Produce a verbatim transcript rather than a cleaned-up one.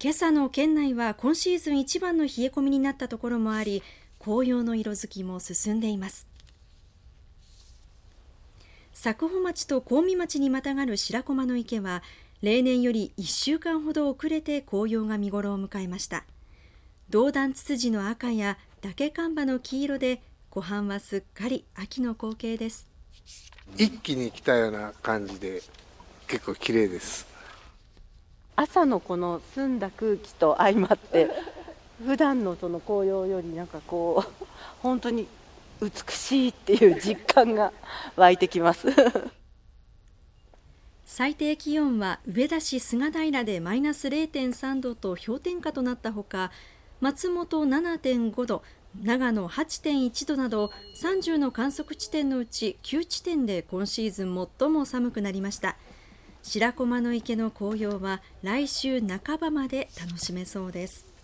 今朝の県内は今シーズン一番の冷え込みになったところもあり、紅葉の色づきも進んでいます。佐久穂町と神戸町にまたがる白駒の池は例年よりいっしゅうかんほど遅れて紅葉が見頃を迎えました。ドウダンツツジの赤やダケカンバの黄色で湖畔はすっかり秋の光景です。一気に来たような感じで結構綺麗です。朝のこの澄んだ空気と相まって普段のその紅葉よりなんかこう本当に美しいっていう実感が湧いてきます最低気温は上田市菅平でマイナス れいてんさん 度と氷点下となったほか、松本 ななてんご 度、長野 はちてんいち 度などさんじゅうの観測地点のうちきゅうちてんで今シーズン最も寒くなりました。白駒の池の紅葉は来週半ばまで楽しめそうです。